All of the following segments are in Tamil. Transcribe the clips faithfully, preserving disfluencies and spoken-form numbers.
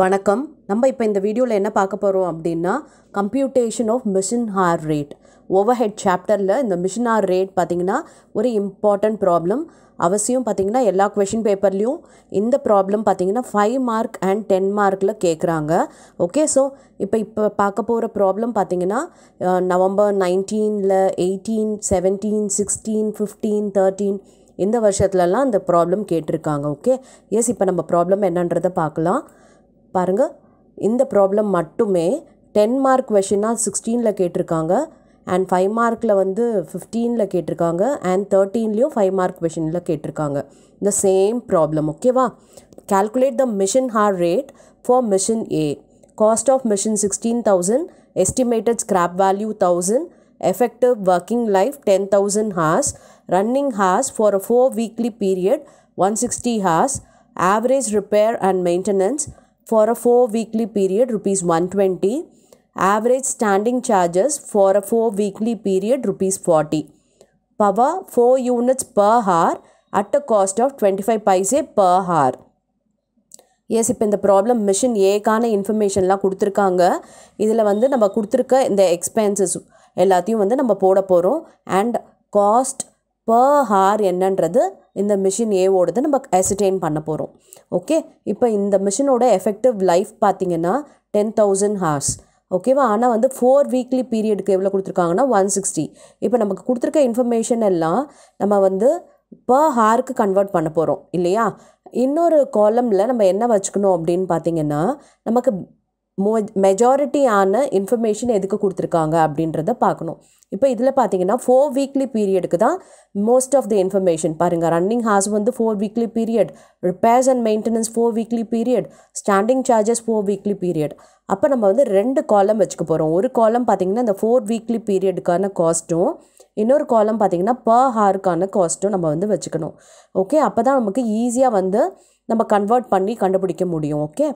வணக்கம். நம்ம இப்போ இந்த வீடியோல என்ன பார்க்க போறோம் அப்படினா computation of machine hour rate. Overhead chapterல இந்த machine hour rate பாத்தீங்கன்னா ஒரு important problem. அவசியம் பாத்தீங்கன்னா எல்லா question paperலயும் இந்த problem பாத்தீங்கன்னா five mark and ten markல கேக்குறாங்க. ஓகே சோ இப்போ இப்போ பார்க்க போற problem பாத்தீங்கன்னா நவம்பர் nineteenth ல eighteen, seventeen, sixteen, fifteen, thirteen இந்த ವರ್ಷத்தலலாம் இந்த problem கேட்டிருக்காங்க. ஓகே எஸ் இப்போ நம்ம problem என்னன்றதை பார்க்கலாம். பாருங்க இந்த problem மட்டுமே ten mark question ஆ sixteen ல கேட்டிருக்காங்க and five mark ல வந்து fifteen ல கேட்டிருக்காங்க and thirteen லயும் five mark question ல கேட்டிருக்காங்க. The same problem. ஓகேவா? Calculate the machine hour rate for machine A. Cost of machine sixteen thousand, estimated scrap value one thousand, effective working life ten thousand hours, running hours for a four weekly period one hundred sixty hours, average repair and maintenance for a four weekly period rupees one hundred twenty, average standing charges for a four weekly period rupees forty, power four units per hour at a cost of twenty-five paise per hour. Yes, இப்போ இந்த problem machine A கான இன்ஃபர்மேஷன்லாம் கொடுத்திருக்காங்க. இதுல வந்து நம்ம கொடுத்திருக்க இந்த expenses எல்லாத்தையும் வந்து நம்ம போட போறோம் and cost per hour என்னன்றது இந்த machine A ஓடது நம்ம ascertain பண்ண போறோம். ஓகே இப்போ இந்த machine ஓட effective life பாத்தீங்கன்னா ten thousand hours. ஓகேவா? ஆனா வந்து four weekly periodக்கு எவ்வளவு கொடுத்திருக்காங்கன்னா one hundred sixty. இப்போ நமக்கு கொடுத்திருக்க இன்ஃபர்மேஷன் எல்லாம் நம்ம வந்து per hourக்கு கன்வர்ட் பண்ண போறோம் இல்லையா? இன்னொரு காலம்ல நம்ம என்ன வச்சுக்கணும் அப்படினு பாத்தீங்கன்னா நமக்கு majority ஆன இன்ஃபர்மேஷன் எதுக்கு கொடுத்திருக்காங்க அப்படின்றதை பார்க்கணும். இப்போ இதுல பாத்தீங்கன்னா four weekly பீரியட்க்கு தான் most of the information. பாருங்க running hours வந்து four weekly period, repairs and maintenance four weekly period, standing charges four weekly period. அப்ப நம்ம வந்து ரெண்டு காலம் வெச்சுக்க போறோம். ஒரு காலம் பாத்தீங்கன்னா இந்த four weekly பீரியட்கான காஸ்டும் இன்னொரு காலம் பாத்தீங்கன்னா per hour கான காஸ்டும் நம்ம வந்து வெச்சுக்கணும். ஓகே அப்பதான் நமக்கு ஈஸியா வந்து நம்ம கன்வர்ட் பண்ணி கண்டுபிடிக்க முடியும். ஓகே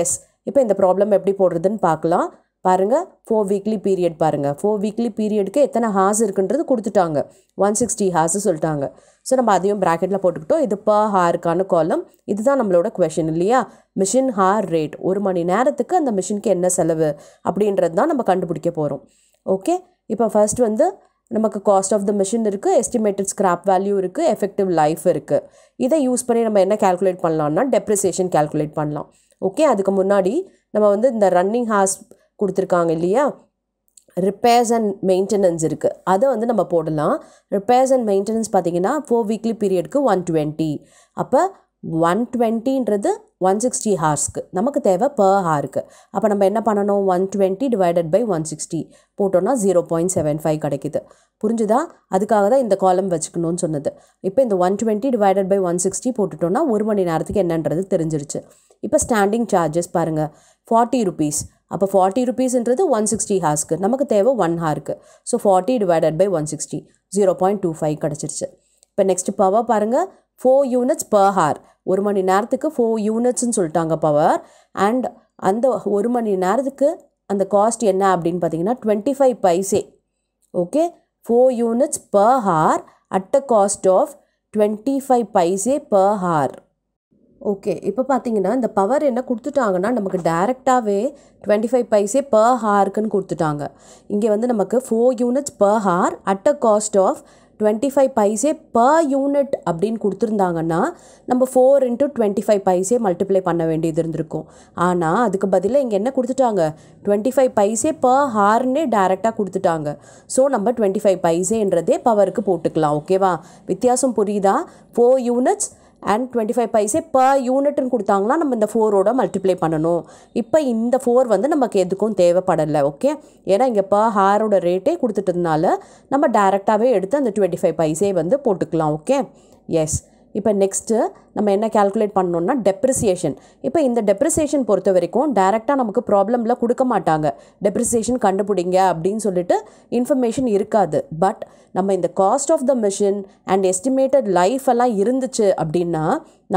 எஸ் இப்போ இந்த problem எப்படி போடுறதுன்னு பார்க்கலாம். பாருங்க four weekly period பாருங்க. four weekly periodக்கு எத்தனை hours இருக்குன்றது கொடுத்துட்டாங்க. one hundred sixty hours சொல்லிட்டாங்க. சோ நம்ம அதையும் பிராக்கெட்ல போட்டுக்கிட்டோம். இது per hour கான column. இதுதான் நம்மளோட question இல்லையா? machine hour rate. ஒரு மணி நேரத்துக்கு அந்த machine-க்கு என்ன செலவு அப்படின்றது தான் நம்ம கண்டுபிடிக்க போறோம். ஓகே? இப்போ first வந்து நமக்கு cost of the machine இருக்கு, estimated scrap value இருக்கு, effective life இருக்கு. இத யூஸ் பண்ணி நம்ம என்ன calculate பண்ணலாம்னா depreciation calculate பண்ணலாம். ஓகே அதுக்கு முன்னாடி நம்ம வந்து இந்த ரன்னிங் ஹார்ஸ் கொடுத்திருக்காங்க இல்லையா? repairs and maintenance இருக்கு. அத வந்து நம்ம போடலாம். repairs and maintenance பாத்தீங்கன்னா four weekly periodக்கு one hundred twenty. அப்ப one hundred twenty ன்றது one hundred sixty hours-க்கு. நமக்கு தேவை per hour-க்கு. அப்ப நம்ம என்ன பண்ணனும்? one hundred twenty divided by one hundred sixty போட்டோம்னா zero point seven five கிடைக்குது. புரிஞ்சுதா? அதுக்காக தான் இந்த காலம் வெச்சுக்கணும்னு சொன்னது. இப்போ இந்த one hundred twenty divided by one hundred sixty போட்டுட்டோம்னா ஒரு மணி நேரத்துக்கு என்னன்றது தெரிஞ்சிருச்சு. இப்போ standing charges பாருங்க forty rupees. அப்ப forty rupees ன்றது one hundred sixty hours-க்கு. நமக்கு தேவை one hour-க்கு. So forty divided by one hundred sixty zero point two five கிடைச்சிருச்சு. இப்போ next power பாருங்க four units per hour. ஒரு மணி நேரத்துக்கு four units ன்னு சொல்லிட்டாங்க பவர் and அந்த ஒரு மணி நேரத்துக்கு அந்த காஸ்ட் என்ன அப்படினு பாத்தீங்கன்னா twenty-five paise. Okay four units per hour at a cost of twenty-five paise per hour. Okay இப்போ பாத்தீங்கன்னா இந்த பவர் என்ன கொடுத்துட்டாங்கன்னா நமக்கு டைரக்டாவே twenty-five paise per hour-க்குன்னு கொடுத்துட்டாங்க. இங்க வந்து நமக்கு four units per hour at a cost of twenty-five paise per unit அப்படினு கொடுத்திருந்தாங்கன்னா நம்ம four into twenty-five paise multiply பண்ண வேண்டியது இருந்திருக்கும். ஆனா அதுக்கு பதிலா இங்க என்ன கொடுத்துட்டாங்க? twenty-five paise per hour னே டைரக்டா கொடுத்துட்டாங்க. சோ நம்ம twenty-five paiseன்றதே பவருக்கு போட்டுக்கலாம். ஓகேவா? வித்தியாசம் புரியுதா? four units and twenty-five paise per unit ன்னு கொடுத்தாங்களா நம்ம இந்த four ஓட மல்டிப்ளை பண்ணனும். இப்போ இந்த four வந்து நமக்கு எதுக்கும் தேவைப்படல. ஓகே ஏனா இங்க per hour ஓட ரேட்டே கொடுத்துட்டதனால நம்ம டைரக்டாவே எடுத்து அந்த twenty-five paise வந்து போட்டுக்கலாம். ஓகே எஸ் இப்போ நெக்ஸ்ட் நம்ம என்ன கால்குலேட் பண்ணனும்னா depreciation. இப்போ இந்த depreciation பொறுத்த வரைக்கும் டைரக்டா நமக்கு problemல கொடுக்க மாட்டாங்க. depreciation கண்டுபிடிங்க அப்படினு சொல்லிட்டு இன்ஃபர்மேஷன் இருக்காது. பட் நம்ம இந்த cost of the machine and estimated life எல்லாம் இருந்துச்சு அப்படினா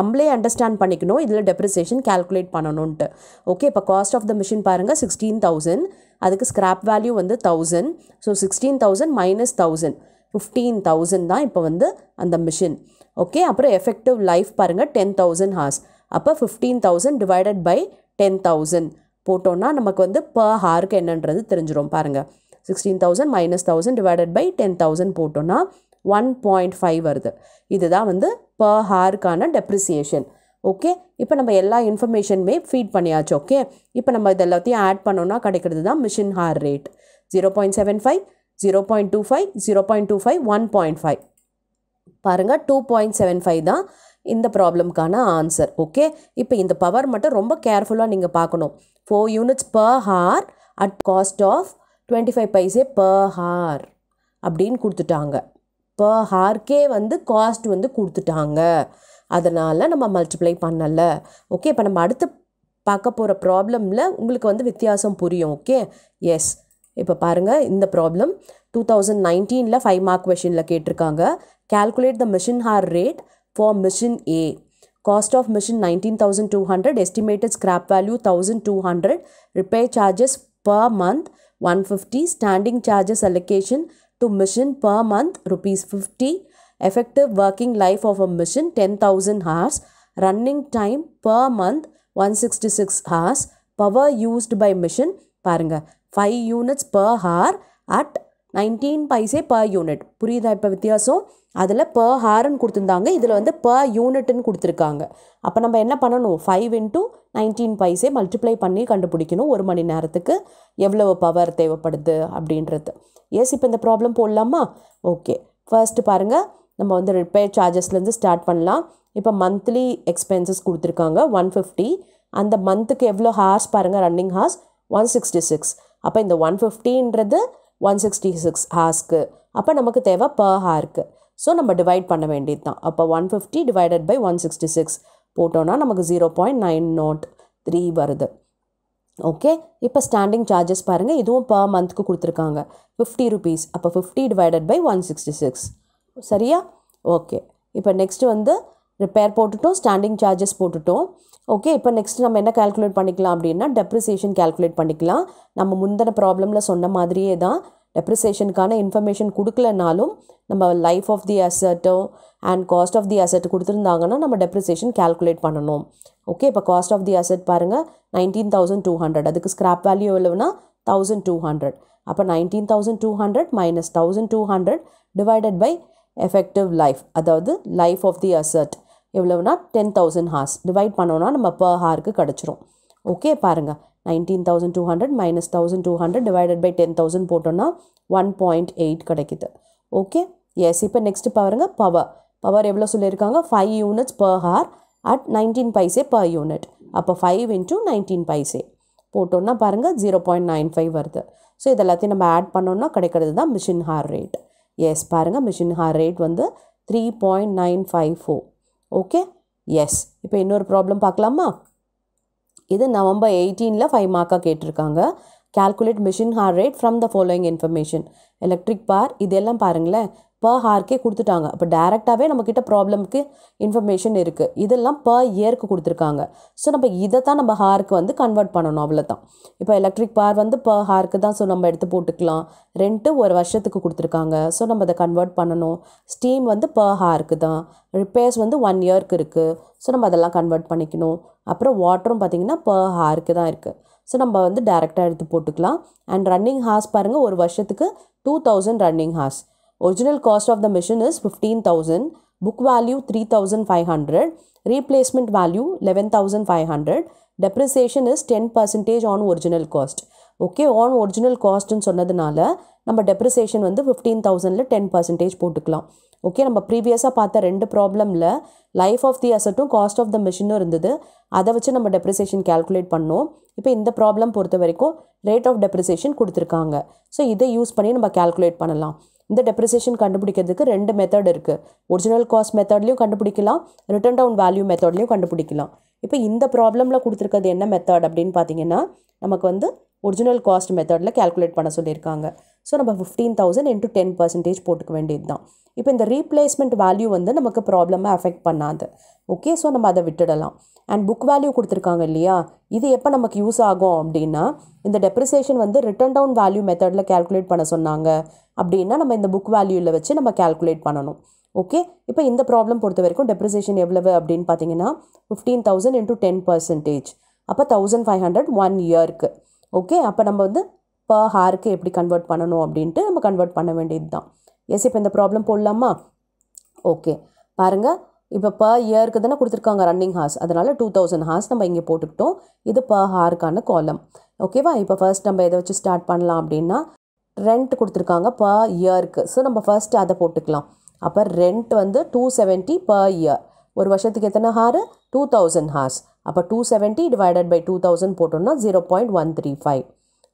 நம்மளே அண்டர்ஸ்டாண்ட் பண்ணிக்கணும் இதுல depreciation calculate பண்ணனும்னு. ஓகே இப்போ cost of the machine பாருங்க sixteen thousand, அதுக்கு scrap value வந்து one thousand. so sixteen thousand minus one thousand fifteen thousand தான் இப்போ வந்து அந்த machine. Okay, அப்பறம் effective life பாருங்க ten thousand hours. அப்ப fifteen thousand divided by ten thousand போட்டோம்னா நமக்கு வந்து per hour க்கு என்னன்றது தெரிஞ்சிரும் பாருங்க sixteen thousand minus one thousand divided by ten thousand போட்டோம்னா one point five வருது இதுதான் வந்து per hour கான depreciation okay இப்போ நம்ம எல்லா information மே feed பண்ணியாச்சு okay இப்போ நம்ம இதெல்லாம் ஆட் பண்ணோம்னா கிடைக்கிறதுதான் machine hour rate zero point seven five zero point two five zero point two five one point five பாருங்க two point seven five தான் இந்த ப்ராப்ளம்க்கான ஆன்சர் ஓகே இப்போ இந்த பவர் மட்டும் ரொம்ப கேர்ஃபுல்லா நீங்க பார்க்கணும் four units per hour at cost of twenty-five paise per hour அப்படிን கொடுத்துட்டாங்க per hour கே வந்து காஸ்ட் வந்து கொடுத்துட்டாங்க அதனால நம்ம மல்டிப்ளை பண்ணல ஓகே இப்போ நம்ம அடுத்து பார்க்க போற ப்ராப்ளம்ல உங்களுக்கு வந்து வித்தியாசம் புரியும் ஓகே எஸ் இப்போ பாருங்க இந்த ப்ராப்ளம் twenty nineteen ல five mark questionல கேட்டிருக்காங்க calculate the machine hour rate for machine A cost of machine nineteen thousand two hundred estimated scrap value one thousand two hundred repair charges per month one hundred fifty standing charges allocation to machine per month rupees fifty effective working life of a machine ten thousand hours running time per month one hundred sixty-six hours power used by machine பாருங்க five units per hour at nineteen paise per unit புரியுதா இப்ப வித்தியாசம் அதுல per hour ன்னு கொடுத்திருந்தாங்க இதுல வந்து per unit ன்னு கொடுத்திருக்காங்க அப்ப நம்ம என்ன பண்ணனும் five into nineteen paise multiply பண்ணி கண்டுபிடிக்கணும் ஒரு மணி நேரத்துக்கு எவ்வளவு பவர் தேவைப்படுது அப்படின்றது எஸ் இப்ப இந்த ப்ராப்ளம் போடலாமா ஓகே ஃபர்ஸ்ட் பாருங்க நம்ம வந்து repair chargesல இருந்து ஸ்டார்ட் பண்ணலாம் இப்ப monthly expenses கொடுத்திருக்காங்க one hundred fifty அந்த மந்த்க்கு எவ்வளவு hours பாருங்க running hours one hundred sixty-six அப்ப இந்த one hundred fifty ன்றது one hundred sixty-six hours க்கு அப்ப நமக்கு தேவை per hour க்கு so நம்ம divide பண்ண வேண்டியதுதான் அப்ப one hundred fifty divided by one hundred sixty-six போட்டோம்னா நமக்கு zero point nine zero three வருது ஓகே இப்ப ஸ்டாண்டிங் சார்जेस பாருங்க இதுவும் per month க்கு கொடுத்திருக்காங்க fifty rupees அப்ப fifty divided by one hundred sixty-six சரியா ஓகே இப்ப நெக்ஸ்ட் வந்து ரிப்பேர் போட்டுட்டோம் ஸ்டாண்டிங் சார்जेस போட்டுட்டோம் ஓகே இப்போ நெக்ஸ்ட் நம்ம என்ன கால்குலேட் பண்ணிக்கலாம் அப்படினா டெப்ரிசியேஷன் கால்குலேட் பண்ணிக்கலாம் நம்ம முந்தின ப்ராப்ளம்ல சொன்ன மாதிரியே தான் டெப்ரிசியேஷன்கான இன்ஃபர்மேஷன் கொடுக்கலனாலும் நம்ம life of the asset and cost of the asset கொடுத்திருந்தாங்கன்னா நம்ம டெப்ரிசியேஷன் கால்குலேட் பண்ணனும் ஓகே இப்போ காஸ்ட் ஆஃப் தி அசெட் பாருங்க nineteen thousand two hundred அதுக்கு ஸ்கிராப் வேல்யூ எவ்வளவுனா one thousand two hundred அப்ப nineteen thousand two hundred minus one thousand two hundred divided by effective life அதாவது life of the asset எவ்வளவுனா ten thousand hours divide பண்ணோம்னா நம்ம per hour க்கு கிடைச்சிரும் ஓகே பாருங்க nineteen thousand two hundred minus one thousand two hundred divided by ten thousand போட்டோம்னா one point eight கிடைக்குது ஓகே எஸ் இப்போ நெக்ஸ்ட் பாருங்க பவர் பவர் எவ்வளவு சொல்லிருக்காங்க five units per hour at nineteen paise per unit அப்ப five into nineteen paise போட்டோம்னா பாருங்க zero point nine five வருது சோ இதெல்லாம் நம்ம ஆட் பண்ணோம்னா கிடைக்கிறதுதான் machine hour rate எஸ் பாருங்க machine hour rate வந்து three point nine five four okay yes இப்போ இன்னொரு problem பார்க்கலாமா இது November eighteenth ல five mark கேட்டிருக்காங்க calculate machine hour rate from the following information electric power இதெல்லாம் பாருங்களே per hour கே கொடுத்துட்டாங்க அப்ப டைரக்டாவே நமக்கிட்ட ப்ராப்ளம்க்கு இன்ஃபர்மேஷன் இருக்கு இதெல்லாம் per year க்கு கொடுத்திருக்காங்க சோ நம்ம இத தான் நம்ம hour க்கு வந்து கன்வர்ட் பண்ணனும் அவ்வளவுதான் இப்போ எலக்ட்ரிக் பவர் வந்து per hour க்கு தான் சோ நம்ம எடுத்து போட்டுக்கலாம் ரெண்ட் ஒரு வருஷத்துக்கு கொடுத்திருக்காங்க சோ நம்ம அத கன்வர்ட் பண்ணனும் ஸ்டீம் வந்து per hour க்கு தான் ரிப்பேர்ஸ் வந்து one year க்கு இருக்கு சோ நம்ம அதெல்லாம் கன்வர்ட் பண்ணிக்கணும் அப்புறம் வாட்டரும் பாத்தீங்கன்னா per hour க்கு தான் இருக்கு சோ நம்ம வந்து டைரக்டா எடுத்து போட்டுக்கலாம் and running hours பாருங்க ஒரு வருஷத்துக்கு two thousand running hours original cost of the machine is fifteen thousand, book value three thousand five hundred, replacement value eleven thousand five hundred, depreciation is ten percent on original cost. Okay, on original cost ன்னு சொன்னதுனால நம்ம depreciation வந்து fifteen thousand ல ten percent போட்டுக்கலாம். Okay, நம்ம previous ஆ பார்த்த ரெண்டு ப்ராப்ளம்ல life of the asset um cost of the machine இருந்தது. அத வச்சு நம்ம depreciation calculate பண்ணோம். இப்போ இந்த problem பொறுத்த வரைக்கும் rate of depreciation கொடுத்திருக்காங்க. So இதை யூஸ் பண்ணி நம்ம calculate பண்ணலாம். இந்த depreciation கண்டுபிடிக்கிறதுக்கு ரெண்டு மெத்தட் இருக்கு original cost methodலயும் கண்டுபிடிக்கலாம் written down value methodலயும் கண்டுபிடிக்கலாம் இப்போ இந்த ப்ராப்ளம்ல கொடுத்திருக்கிறது என்ன மெத்தட் அப்படினு பாத்தீங்கன்னா நமக்கு வந்து original cost methodல கால்குலேட் பண்ண சொல்லிருக்காங்க சோ நம்ம fifteen thousand into ten percent போட்டுக்க வேண்டியதுதான் இப்போ இந்த replacement value வந்து நமக்கு ப்ராப்ளமை அஃபெக்ட் பண்ணாது ஓகே சோ நம்ம அத விட்டுடலாம் and book value கொடுத்திருக்காங்க இல்லையா இது எப்ப நமக்கு யூஸ் ஆகும் அப்படினா இந்த depreciation வந்து written down value methodல கால்குலேட் பண்ண சொன்னாங்க அப்படினா நம்ம இந்த book valueல வச்சு நம்ம கால்குலேட் பண்ணனும் ஓகே இப்போ இந்த ப்ராப்ளம் பொறுத்த வரைக்கும் depreciation எவ்வளவு அப்படினு பாத்தீங்கன்னா fifteen thousand into ten percent அப்ப fifteen hundred one year க்கு ஓகே அப்ப நம்ம வந்து per hour க்கு எப்படி கன்வர்ட் பண்ணனும் அப்படிட்டு நம்ம கன்வர்ட் பண்ண வேண்டியதுதான் எஸ் இப்போ இந்த ப்ராப்ளம் போடலாமா ஓகே பாருங்க இப்போ per year க்கு தான கொடுத்திருக்காங்க ரன்னிங் ஹார்ஸ் அதனால two thousand ஹார்ஸ் நம்ம இங்க போட்டுட்டோம் இது per hour கான காலம் ஓகேவா இப்போ ஃபர்ஸ்ட் நம்ம இத வச்சு ஸ்டார்ட் பண்ணலாம் அப்படினா rent கொடுத்திருக்காங்க per year க்கு சோ நம்ம ஃபர்ஸ்ட் அத போட்டுக்கலாம் அப்ப rent வந்து two seventy per year ஒரு வருஷத்துக்கு எத்தனை ஹார் two thousand ஹார்ஸ் அப்ப two seventy divided by two thousand போட்டோம்னா zero point one three five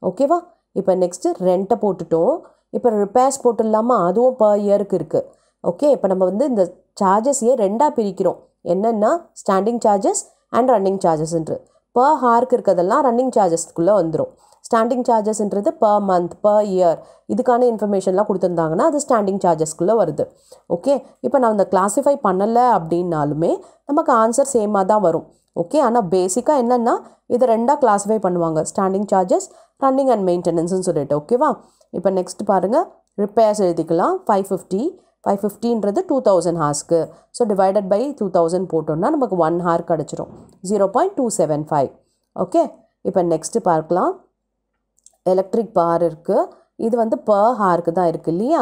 ஓகேவா இப்போ நெக்ஸ்ட் rent போட்டுட்டோம் இப்போ repairs போட்டுடலாமா அதுவும் per year க்கு இருக்கு ஓகே இப்போ நம்ம வந்து இந்த charges ஏ ரெண்டா பிரிக்கிறோம் என்னன்னா standing charges and running charges ன்ற per hour க்கு இருக்கதெல்லாம் running charges குள்ள வந்துரும் standing charges ன்றது per month per year இதுக்கான இன்ஃபர்மேஷன்லாம் கொடுத்திருந்தாங்கனா அது standing charges குள்ள வருது ஓகே இப்போ நான் அந்த classify பண்ணல அப்படினாலுமே நமக்கு ஆன்சர் சேமா தான் வரும் ஓகே ஆனா பேசிக்கா என்னன்னா இது ரெண்டா classify பண்ணுவாங்க standing charges running and maintenance ன்னு சொல்லிட்டு ஓகேவா இப்போ நெக்ஸ்ட் பாருங்க repairs எழுதிக்கலாம் five fifty five fifty ன்றது two thousand hours க்கு so divided by two thousand போட்டோம்னா நமக்கு one hour கிடைச்சிரும் zero point two seven five okay இப்போ நெக்ஸ்ட் பார்க்கலாம் electric power இருக்கு இது வந்து per hour க்கு தான் இருக்கு இல்லையா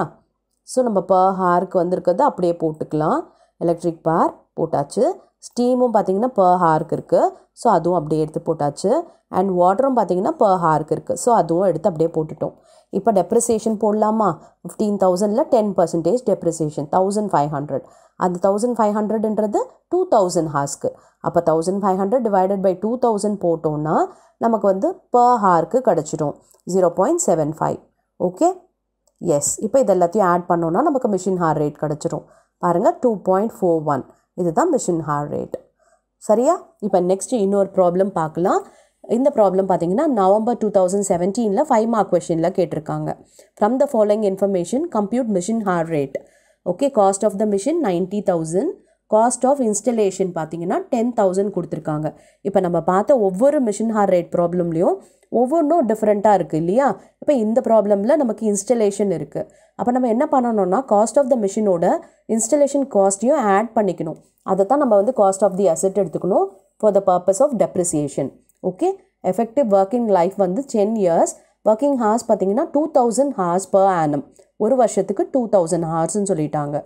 சோ நம்ம per hour க்கு வந்திருக்கிறது அப்படியே போட்டுக்கலாம் electric power போட்டாச்சு steamum பாத்தீங்கன்னா per hour க்கு இருக்கு சோ அதுவும் அப்படியே எடுத்து போட்டாச்சு and waterum பாத்தீங்கன்னா per hour க்கு இருக்கு சோ அதுவும் எடுத்து அப்படியே போட்டுட்டோம் இப்போ depreciation போடலாமா fifteen thousand ல ten percent depreciation fifteen hundred அந்த fifteen hundred ன்றது two thousand hours க்கு அப்ப fifteen hundred divided by two thousand போட்டோம்னா நமக்கு வந்து per hour க்கு கிடைச்சிடும் zero point seven five okay yes இப்போ இத எல்லாத்தையும் ஆட் பண்ணோம்னா நமக்கு machine hour rate கிடைச்சிடும் பாருங்க two point four one இதுதான் machine hour rate சரியா இப்போ நெக்ஸ்ட் இன்னொரு problem பார்க்கலாம் இந்த problem பாத்தீங்கன்னா நவம்பர் two thousand seventeen ல five mark question ல கேட்டிருக்காங்க from the following information compute machine hour rate okay cost of the machine ninety thousand cost of installation பாத்தீங்கன்னா ten thousand கொடுத்திருக்காங்க இப்போ நம்ம பார்த்த ஒவ்வொரு machine hour rate problemலயும் ஒவ்வொரு டிஃபரண்டா இருக்கு இல்லையா இப்போ இந்த problemல நமக்கு installation இருக்கு அப்ப நம்ம என்ன பண்ணனும்னா cost of the machine ஓட installation cost யும் add பண்ணிக்கணும் அத தான் நம்ம வந்து cost of the asset எடுத்துக்கணும் for the purpose of depreciation okay effective working life வந்து ten years working hours பாத்தீங்கன்னா two thousand hours per annum ஒரு வருஷத்துக்கு two thousand hours ன்னு சொல்லிட்டாங்க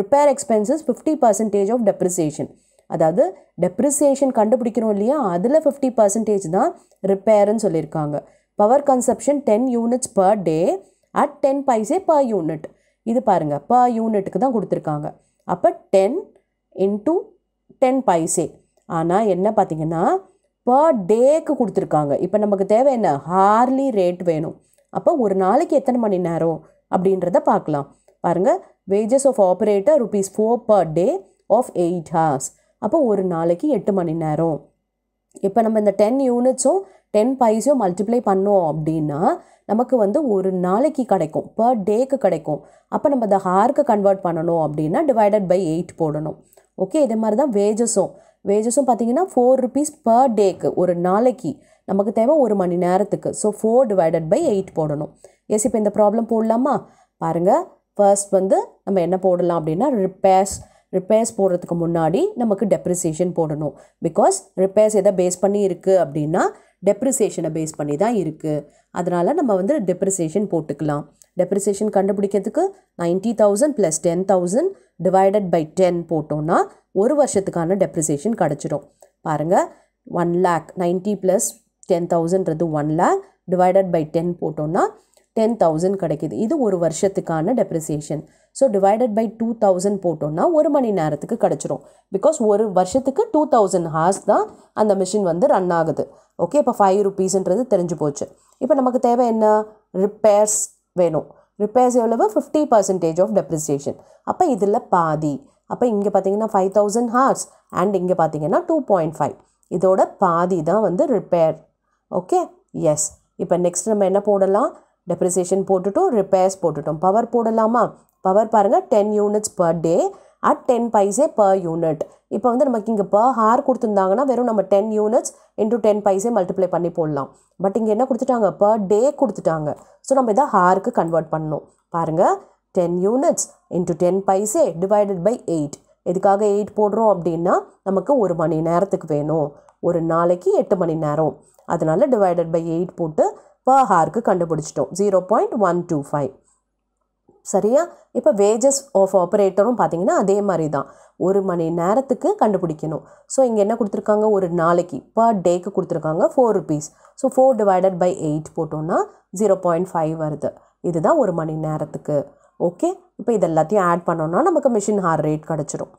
repair expenses fifty percent of depreciation அதாவது depreciation கண்டுபிடிக்கணும் இல்லையா அதுல fifty percent தான் repair ன்னு சொல்லிருக்காங்க power consumption ten units per day at ten paise per unit இது பாருங்க per unit க்கு தான் கொடுத்திருக்காங்க அப்ப ten into ten paise ஆனா என்ன பாத்தீங்கன்னா per day க்கு கொடுத்திருக்காங்க இப்போ நமக்கு தேவை என்ன hourly rate வேணும் அப்ப ஒரு நாளைக்கு எத்தனை மணி நேரம் அப்படின்றத பார்க்கலாம் பாருங்க wages of operator rupees four per day of eight hours அப்ப ஒரு நாளைக்கு eight மணி நேரம் இப்போ நம்ம இந்த ten unitsம் ten paisயும் multiply பண்ணோம் அப்படினா நமக்கு வந்து ஒரு நாளைக்கு கிடைக்கும் per day க்கு கிடைக்கும் அப்ப நம்ம அத hour க்கு கன்வர்ட் பண்ணனும் அப்படினா divided by eight போடணும் ஓகே இதே மாதிரி தான் wagesம் wagesum பாத்தீங்கன்னா four rupees per day க்கு ஒரு நாளைக்கு நமக்கு தேவை ஒரு மணி நேரத்துக்கு so four divided by eight போடணும் எஸ் இப்போ இந்த problem போடலாமா பாருங்க ஃபர்ஸ்ட் வந்து நம்ம என்ன போடலாம் அப்படினா repairs repairs போடுறதுக்கு முன்னாடி நமக்கு depreciation போடணும் because repairs எதை பேஸ் பண்ணி இருக்கு அப்படினா depreciation-ஐ பேஸ் பண்ணி தான் இருக்கு அதனால நம்ம வந்து depreciation போட்டுக்கலாம் depreciation கண்டுபிடிக்கிறதுக்கு ninety thousand plus ten thousand divided by ten போட்டோம்னா ஒரு வருஷத்துக்கான depreciation கிடைச்சிடும் பாருங்க one lakh ninety plus ten thousand றது one lakh divided by ten போட்டோம்னா ten thousand கிடைக்குது இது ஒரு வருஷத்துக்கான depreciation so divided by two thousand போட்டோம்னா ஒரு மணி நேரத்துக்கு கிடைச்சிடும் because ஒரு வருஷத்துக்கு two thousand hours தான் அந்த machine வந்து ரன் ஆகுது ஓகே இப்ப five rupees ன்றது தெரிஞ்சு போச்சு இப்போ நமக்கு தேவை என்ன repairs வேணும் repairs எவ்வளவு fifty percent of depreciation அப்ப இதுல பாதி அப்ப இங்க பாத்தீங்கன்னா five thousand hours and இங்க பாத்தீங்கன்னா two point five இதோட பாதி தான் வந்து repair ஓகே எஸ் இப்போ நெக்ஸ்ட் நம்ம என்ன போடலாம் depreciation போட்டுட்டோம் repairs போட்டுட்டோம் power போடலாமா power பாருங்க ten units per day at ten paise per unit இப்போ வந்து நமக்கு இங்க per hour கொடுத்திருந்தாங்கனா வெறும் நம்ம ten units into ten paise multiply பண்ணி போடலாம் பட் இங்க என்ன கொடுத்துட்டாங்க per day கொடுத்துட்டாங்க சோ நம்ம இத hour க்கு கன்வர்ட் பண்ணனும் பாருங்க ten units into ten paise divided by eight எதுக்காக எட்டு போடுறோம் அப்படினா நமக்கு ஒரு மணி நேரத்துக்கு வேணும். ஒரு நாளைக்கு எட்டு மணி நேரம். அதனால divided by எட்டு போட்டு per hour க்கு கண்டுபிடிச்சிட்டோம் zero point one two five. சரியா? இப்போ wages of operator உம் பாத்தீங்கன்னா அதே மாதிரி தான். ஒரு மணி நேரத்துக்கு கண்டுபிடிக்கணும். சோ இங்க என்ன கொடுத்திருக்காங்க? ஒரு நாளைக்கு per day க்கு கொடுத்திருக்காங்க four rupees. So four divided by eight போட்டோம்னா zero point five வருது. இதுதான் ஒரு மணி நேரத்துக்கு. ஓகே? இப்போ இதெல்லாம் ஆட் பண்ணோம்னா நமக்கு machine hour rate கிடைச்சிடும்.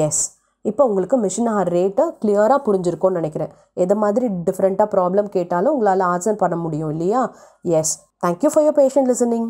Yes. இப்போ உங்களுக்கு machine hour rate கிளியரா புரிஞ்சிருக்கும்னு நினைக்கிறேன். எதை மாதிரி டிஃபரண்டா ப்ராப்ளம் கேட்டாலும் உங்களால ஆன்சர் பண்ண முடியும் இல்லையா? Yes. Thank you for your patient listening.